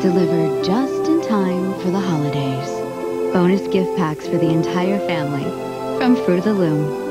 delivered just in time for the holidays. Bonus gift packs for the entire family from Fruit of the Loom.